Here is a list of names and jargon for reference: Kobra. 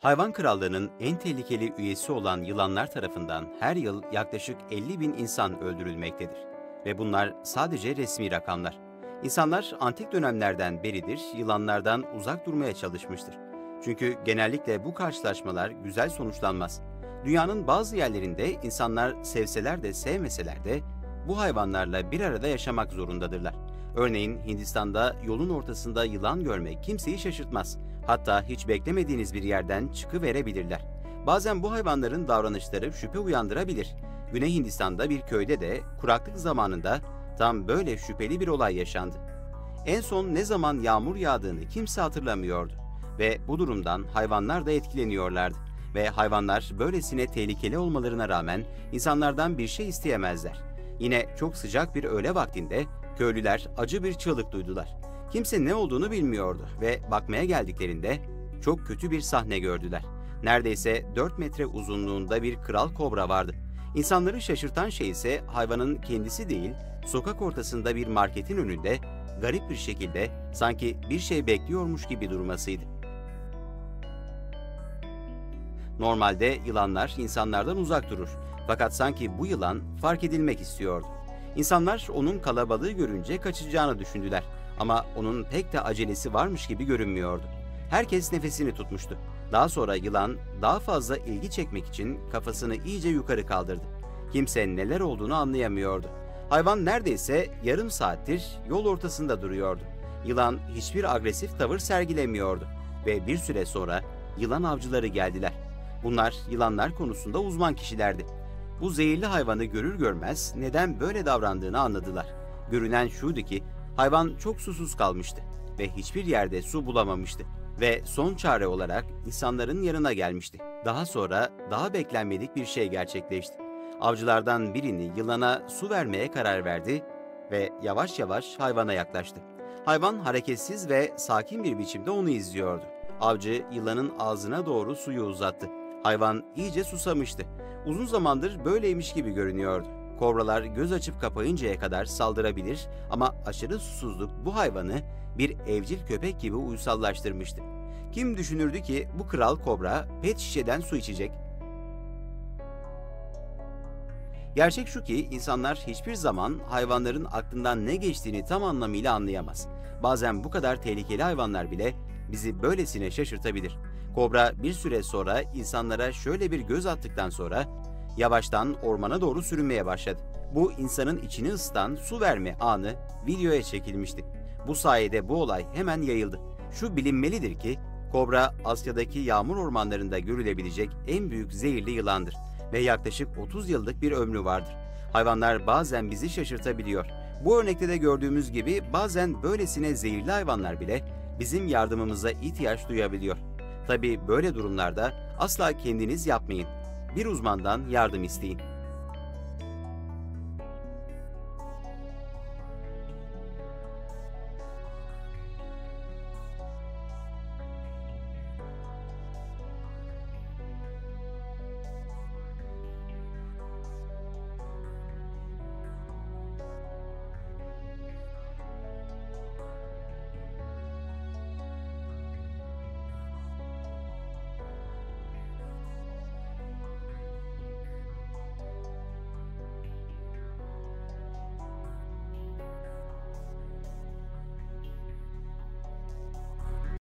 Hayvan krallığının en tehlikeli üyesi olan yılanlar tarafından her yıl yaklaşık 50.000 insan öldürülmektedir. Ve bunlar sadece resmi rakamlar. İnsanlar antik dönemlerden beridir yılanlardan uzak durmaya çalışmıştır. Çünkü genellikle bu karşılaşmalar güzel sonuçlanmaz. Dünyanın bazı yerlerinde insanlar sevseler de sevmeseler de bu hayvanlarla bir arada yaşamak zorundadırlar. Örneğin Hindistan'da yolun ortasında yılan görmek kimseyi şaşırtmaz. Hatta hiç beklemediğiniz bir yerden çıkıverebilirler. Bazen bu hayvanların davranışları şüphe uyandırabilir. Güney Hindistan'da bir köyde de kuraklık zamanında tam böyle şüpheli bir olay yaşandı. En son ne zaman yağmur yağdığını kimse hatırlamıyordu ve bu durumdan hayvanlar da etkileniyorlardı. Ve hayvanlar böylesine tehlikeli olmalarına rağmen insanlardan bir şey isteyemezler. Yine çok sıcak bir öğle vaktinde köylüler acı bir çığlık duydular. Kimse ne olduğunu bilmiyordu ve bakmaya geldiklerinde çok kötü bir sahne gördüler. Neredeyse 4 metre uzunluğunda bir kral kobra vardı. İnsanları şaşırtan şey ise hayvanın kendisi değil, sokak ortasında bir marketin önünde garip bir şekilde sanki bir şey bekliyormuş gibi durmasıydı. Normalde yılanlar insanlardan uzak durur. Fakat sanki bu yılan fark edilmek istiyordu. İnsanlar onun kalabalığı görünce kaçacağını düşündüler. Ama onun pek de acelesi varmış gibi görünmüyordu. Herkes nefesini tutmuştu. Daha sonra yılan daha fazla ilgi çekmek için kafasını iyice yukarı kaldırdı. Kimse neler olduğunu anlayamıyordu. Hayvan neredeyse yarım saattir yol ortasında duruyordu. Yılan hiçbir agresif tavır sergilemiyordu. Ve bir süre sonra yılan avcıları geldiler. Bunlar yılanlar konusunda uzman kişilerdi. Bu zehirli hayvanı görür görmez neden böyle davrandığını anladılar. Görünen şuydu ki hayvan çok susuz kalmıştı ve hiçbir yerde su bulamamıştı ve son çare olarak insanların yanına gelmişti. Daha sonra daha beklenmedik bir şey gerçekleşti. Avcılardan birini yılana su vermeye karar verdi ve yavaş yavaş hayvana yaklaştı. Hayvan hareketsiz ve sakin bir biçimde onu izliyordu. Avcı yılanın ağzına doğru suyu uzattı. Hayvan iyice susamıştı. Uzun zamandır böyleymiş gibi görünüyordu. Kobralar göz açıp kapayıncaya kadar saldırabilir ama aşırı susuzluk bu hayvanı bir evcil köpek gibi uysallaştırmıştı. Kim düşünürdü ki bu kral kobra pet şişeden su içecek? Gerçek şu ki insanlar hiçbir zaman hayvanların aklından ne geçtiğini tam anlamıyla anlayamaz. Bazen bu kadar tehlikeli hayvanlar bile bizi böylesine şaşırtabilir. Kobra bir süre sonra insanlara şöyle bir göz attıktan sonra yavaştan ormana doğru sürünmeye başladı. Bu insanın içini ısıtan su verme anı videoya çekilmişti. Bu sayede bu olay hemen yayıldı. Şu bilinmelidir ki kobra Asya'daki yağmur ormanlarında görülebilecek en büyük zehirli yılandır ve yaklaşık 30 yıllık bir ömrü vardır. Hayvanlar bazen bizi şaşırtabiliyor. Bu örnekte de gördüğümüz gibi bazen böylesine zehirli hayvanlar bile bizim yardımımıza ihtiyaç duyabiliyor. Tabii böyle durumlarda asla kendiniz yapmayın. Bir uzmandan yardım isteyin.